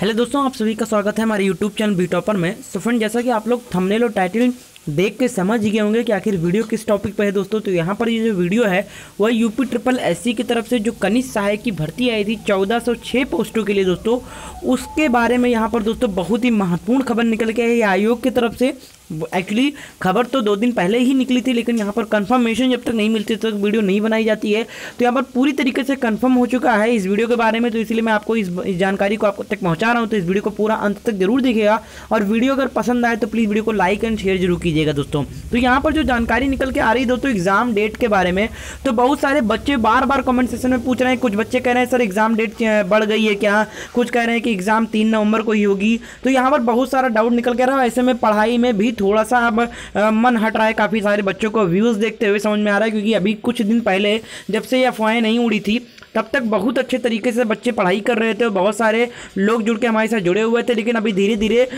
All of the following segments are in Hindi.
हेलो दोस्तों, आप सभी का स्वागत है हमारे यूट्यूब चैनल बी टॉपर में। सो फ्रेंड, जैसा कि आप लोग थंबनेल और टाइटल देख के समझ गए होंगे कि आखिर वीडियो किस टॉपिक पर है दोस्तों। तो यहाँ पर ये जो वीडियो है वह यूपी ट्रिपल एससी की तरफ से जो कनिष्ठ सहायक की भर्ती आई थी 1406 पोस्टों के लिए दोस्तों, उसके बारे में यहाँ पर दोस्तों बहुत ही महत्वपूर्ण खबर निकल के आई आयोग की तरफ से। एक्चुअली खबर तो 2 दिन पहले ही निकली थी, लेकिन यहाँ पर कंफर्मेशन जब तक नहीं मिलती तब तक वीडियो नहीं बनाई जाती है। तो यहाँ पर पूरी तरीके से कंफर्म हो चुका है इस वीडियो के बारे में, तो इसलिए मैं आपको इस जानकारी को आप तक पहुँचा रहा हूँ। तो इस वीडियो को पूरा अंत तक जरूर देखिएगा, और वीडियो अगर पसंद आए तो प्लीज़ वीडियो को लाइक एंड शेयर जरूर कीजिएगा दोस्तों। तो यहाँ पर जो जानकारी निकल के आ रही है दोस्तों एग्जाम डेट के बारे में, तो बहुत सारे बच्चे बार बार कमेंट सेक्शन में पूछ रहे हैं। कुछ बच्चे कह रहे हैं सर एग्ज़ाम डेट बढ़ गई है क्या, कुछ कह रहे हैं कि एग्ज़ाम 3 नवंबर को ही होगी। तो यहाँ पर बहुत सारा डाउट निकल के रहा है। ऐसे में पढ़ाई में भी थोड़ा सा अब मन हट रहा है काफ़ी सारे बच्चों को व्यूज़ देखते हुए, समझ में आ रहा है। क्योंकि अभी कुछ दिन पहले जब से ये अफवाहें नहीं उड़ी थी तब तक बहुत अच्छे तरीके से बच्चे पढ़ाई कर रहे थे, बहुत सारे लोग जुड़ के हमारे साथ जुड़े हुए थे। लेकिन अभी धीरे धीरे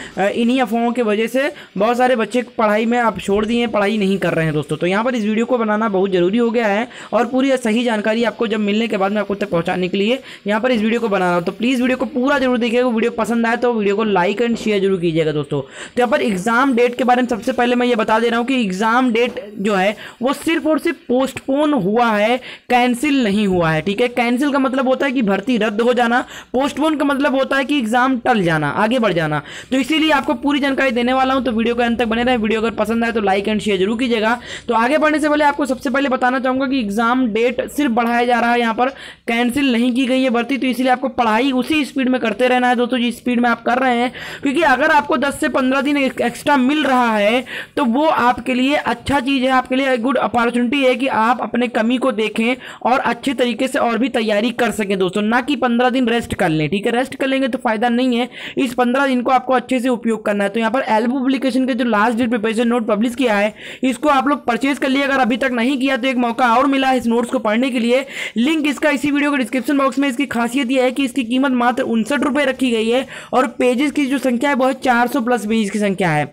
इन्हीं अफवाहों की वजह से बहुत सारे बच्चे पढ़ाई में अब छोड़ दिए हैं, पढ़ाई नहीं कर रहे हैं दोस्तों। तो यहाँ पर इस वीडियो को बनाना बहुत ज़रूरी हो गया है, और पूरी सही जानकारी आपको जब मिलने के बाद में आपको तक पहुँचाने के लिए यहाँ पर इस वीडियो को बना रहा हूँ। तो प्लीज़ वीडियो को पूरा जरूर देखिएगा, वीडियो पसंद आए तो वीडियो को लाइक एंड शेयर जरूर कीजिएगा दोस्तों। तो यहाँ पर एग्ज़ाम डेट के बारे में सबसे पहले मैं ये बता दे रहा हूँ कि एग्ज़ाम डेट जो है वो सिर्फ और सिर्फ पोस्टपोन हुआ है, कैंसिल नहीं हुआ है। ठीक है, कैंसिल का मतलब होता है कि भर्ती रद्द हो जाना, पोस्टपोन का मतलब होता है कि एग्जाम टल जाना, आगे बढ़ जाना। तो इसीलिए आपको पूरी जानकारी देने वाला हूं, तो वीडियो के अंत तक बने रहें। वीडियो अगर पसंद आए तो लाइक एंड शेयर जरूर कीजिएगा। तो आगे बढ़ने से पहले आपको सबसे पहले बताना चाहूंगा कि एग्जाम डेट सिर्फ बढ़ाया जा रहा है, यहाँ पर कैंसिल नहीं की गई है भर्ती। तो इसलिए आपको पढ़ाई उसी स्पीड में करते रहना है दोस्तों जिस स्पीड में आप कर रहे हैं, क्योंकि अगर आपको 10 से 15 दिन एक्स्ट्रा मिल रहा है तो वो आपके लिए अच्छा चीज़ है, आपके लिए गुड अपॉर्चुनिटी है कि आप अपने कमी को देखें और अच्छे तरीके से और भी तैयारी कर सकें दोस्तों, ना कि 15 दिन रेस्ट कर लें। ठीक है, रेस्ट कर लेंगे तो फायदा नहीं है, इस 15 दिन को आपको अच्छे से उपयोग करना है। तो यहाँ पर एल पब्लिकेशन के जो last date preparation note publish किया है, इसको आप लोग परचेज कर लिए अगर अभी तक नहीं किया तो। एक मौका और मिला है इस नोट्स को पढ़ने के लिए, लिंक इसका इसी वीडियो के डिस्क्रिप्शन बॉक्स में। इसकी खासियत यह है कि इसकी कीमत मात्र 59 रुपये रखी गई है, और पेजेस की जो संख्या है वो है 400+ पेज की संख्या है।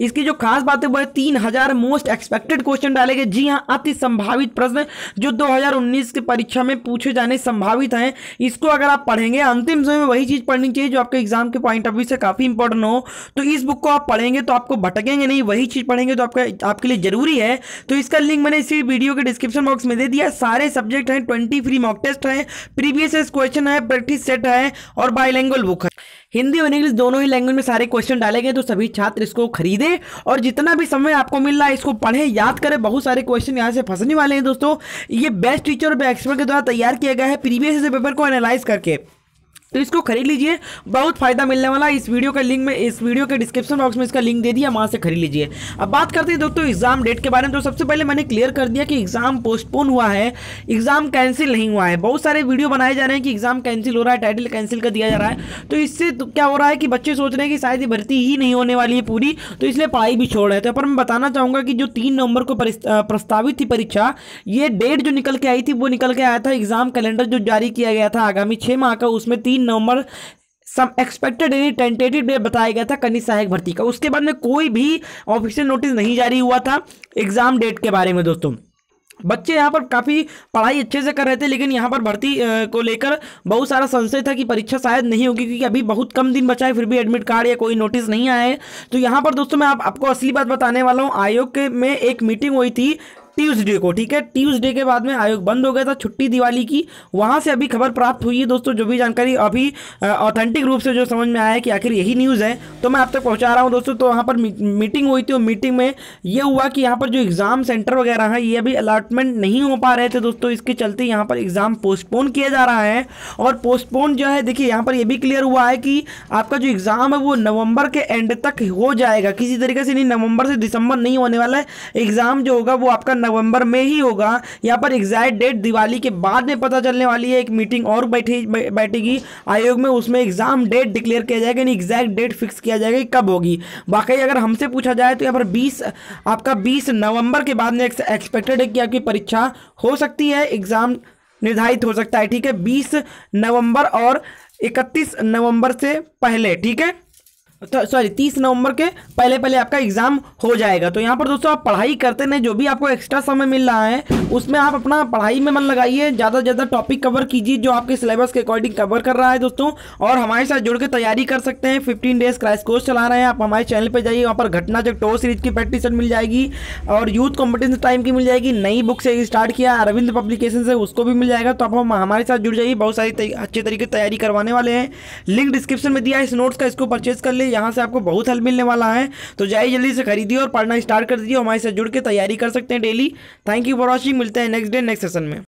इसकी जो खास बात है वो है 3000 मोस्ट एक्सपेक्टेड क्वेश्चन डाले गए। जी हाँ, अति संभावित प्रश्न जो 2019 की परीक्षा में पूछे जाने संभावित हैं। इसको अगर आप पढ़ेंगे, अंतिम समय में वही चीज़ पढ़नी चाहिए जो आपके एग्जाम के पॉइंट ऑफ व्यू से काफ़ी इंपॉर्टेंट हो। तो इस बुक को आप पढ़ेंगे तो आपको भटकेंगे नहीं, वही चीज़ पढ़ेंगे तो आपके लिए जरूरी है। तो इसका लिंक मैंने इसी वीडियो के डिस्क्रिप्शन बॉक्स में दे दिया। सारे सब्जेक्ट हैं, 20 फ्री मॉक टेस्ट हैं, प्रीवियस क्वेश्चन है, प्रैक्टिस सेट है, और बाइलिंगुअल बुक है। हिंदी और इंग्लिश दोनों ही लैंग्वेज में सारे क्वेश्चन डाले गए। तो सभी छात्र इसको खरीदें, और जितना भी समय आपको मिल रहा है इसको पढ़ें, याद करें। बहुत सारे क्वेश्चन यहाँ से फंसने वाले हैं दोस्तों। ये बेस्ट टीचर और बेस्ट एक्सपर्ट के द्वारा तैयार किया गया है प्रीवियस पेपर को एनालाइज करके। तो इसको खरीद लीजिए, बहुत फायदा मिलने वाला। इस वीडियो का लिंक में, इस वीडियो के डिस्क्रिप्शन बॉक्स में इसका लिंक दे दिया, वहाँ से खरीद लीजिए। अब बात करते हैं दोस्तों एग्जाम डेट के बारे में। तो सबसे पहले मैंने क्लियर कर दिया कि एग्जाम पोस्टपोन हुआ है, एग्जाम कैंसिल नहीं हुआ है। बहुत सारे वीडियो बनाए जा रहे हैं कि एग्जाम कैंसिल हो रहा है, टाइटल कैंसिल कर दिया जा रहा है। तो इससे क्या हो रहा है कि बच्चे सोच रहे हैं कि शायद ये भर्ती ही नहीं होने वाली है पूरी, तो इसलिए पढ़ाई भी छोड़ रहे थे। पर मैं बताना चाहूँगा कि जो 3 नवंबर को प्रस्तावित थी परीक्षा, ये डेट जो निकल के आई थी वो निकल के आया था एग्जाम कैलेंडर जो जारी किया गया था आगामी 6 माह का, उसमें 3 नवंबर सम एक्सपेक्टेड यानी टेंटेटिव डेट बताया गया था कनिष्ठ सहायक भर्ती का। उसके बाद में कोई भी ऑफिशियल नोटिस नहीं जारी हुआ था एग्जाम डेट के बारे में दोस्तों। बच्चे यहाँ पर काफ़ी पढ़ाई अच्छे से कर रहे थे, लेकिन यहाँ पर भर्ती को लेकर बहुत सारा संशय था कि परीक्षा शायद नहीं होगी, क्योंकि अभी बहुत कम दिन बचा है, फिर भी एडमिट कार्ड या कोई नोटिस नहीं आए। तो यहाँ पर दोस्तों मैं आपको असली बात बताने वाला हूँ। आयोग के में एक मीटिंग हुई थी ट्यूसडे को, ठीक है। ट्यूसडे के बाद में आयोग बंद हो गया था, छुट्टी दिवाली की। वहाँ से अभी खबर प्राप्त हुई है दोस्तों, जो भी जानकारी अभी ऑथेंटिक रूप से जो समझ में आया है कि आखिर यही न्यूज़ है तो मैं आप तक पहुँचा रहा हूँ दोस्तों। तो वहाँ पर मीटिंग हुई थी, और मीटिंग में ये हुआ कि यहाँ पर जो एग्ज़ाम सेंटर वगैरह है ये अभी अलाटमेंट नहीं हो पा रहे थे दोस्तों। इसके चलते यहाँ पर एग्ज़ाम पोस्टपोन किया जा रहा है, और पोस्टपोन जो है, देखिए यहाँ पर यह भी क्लियर हुआ है कि आपका जो एग्ज़ाम है वो नवंबर के एंड तक हो जाएगा, किसी तरीके से नहीं। नवंबर से दिसंबर नहीं होने वाला है, एग्ज़ाम जो होगा वो आपका नवंबर में ही होगा। यहाँ पर एग्जैक्ट डेट दिवाली के बाद में पता चलने वाली है। एक मीटिंग और बैठेगी आयोग में, उसमें एग्जाम डेट डिक्लेयर किया जाएगा, यानी एग्जैक्ट डेट फिक्स किया जाएगा कि कब होगी। वाकई अगर हमसे पूछा जाए तो यहाँ पर 20 नवंबर के बाद में एक्सपेक्टेड है कि आपकी परीक्षा हो सकती है, एग्जाम निर्धारित हो सकता है। ठीक है, 20 नवंबर और 31 नवंबर से पहले, ठीक है। सॉरी 30 नवंबर के पहले पहले आपका एग्जाम हो जाएगा। तो यहाँ पर दोस्तों आप पढ़ाई करते नहीं, जो भी आपको एक्स्ट्रा समय मिल रहा है उसमें आप अपना पढ़ाई में मन लगाइए, ज़्यादा से ज़्यादा टॉपिक कवर कीजिए जो आपके सिलेबस के अकॉर्डिंग कवर कर रहा है दोस्तों, और हमारे साथ जुड़ के तैयारी कर सकते हैं। 15 डेज क्रैश कोर्स चला रहे हैं, आप हमारे चैनल पर जाइए, वहाँ पर घटना चक टोर सीरीज की प्रैक्टिस मिल जाएगी और यूथ कॉम्पिटिशन टाइम की मिल जाएगी। नई बुक से स्टार्ट किया अरविंद पब्लिकेशन से, उसको भी मिल जाएगा। तो आप हमारे साथ जुड़ जाइए, बहुत सारी अच्छे तरीके तैयारी करवाने वाले हैं। लिंक डिस्क्रिप्शन में दिया है इस नोट्स का, इसको परचेज कर ले, यहाँ से आपको बहुत हेल्प मिलने वाला है। तो जाइए जल्दी से खरीदिए और पढ़ना स्टार्ट कर दीजिए, हमारे साथ जुड़ के तैयारी कर सकते हैं daily. Thank you for watching, मिलते हैं नेक्स्ट डे नेक्स्ट सेशन में।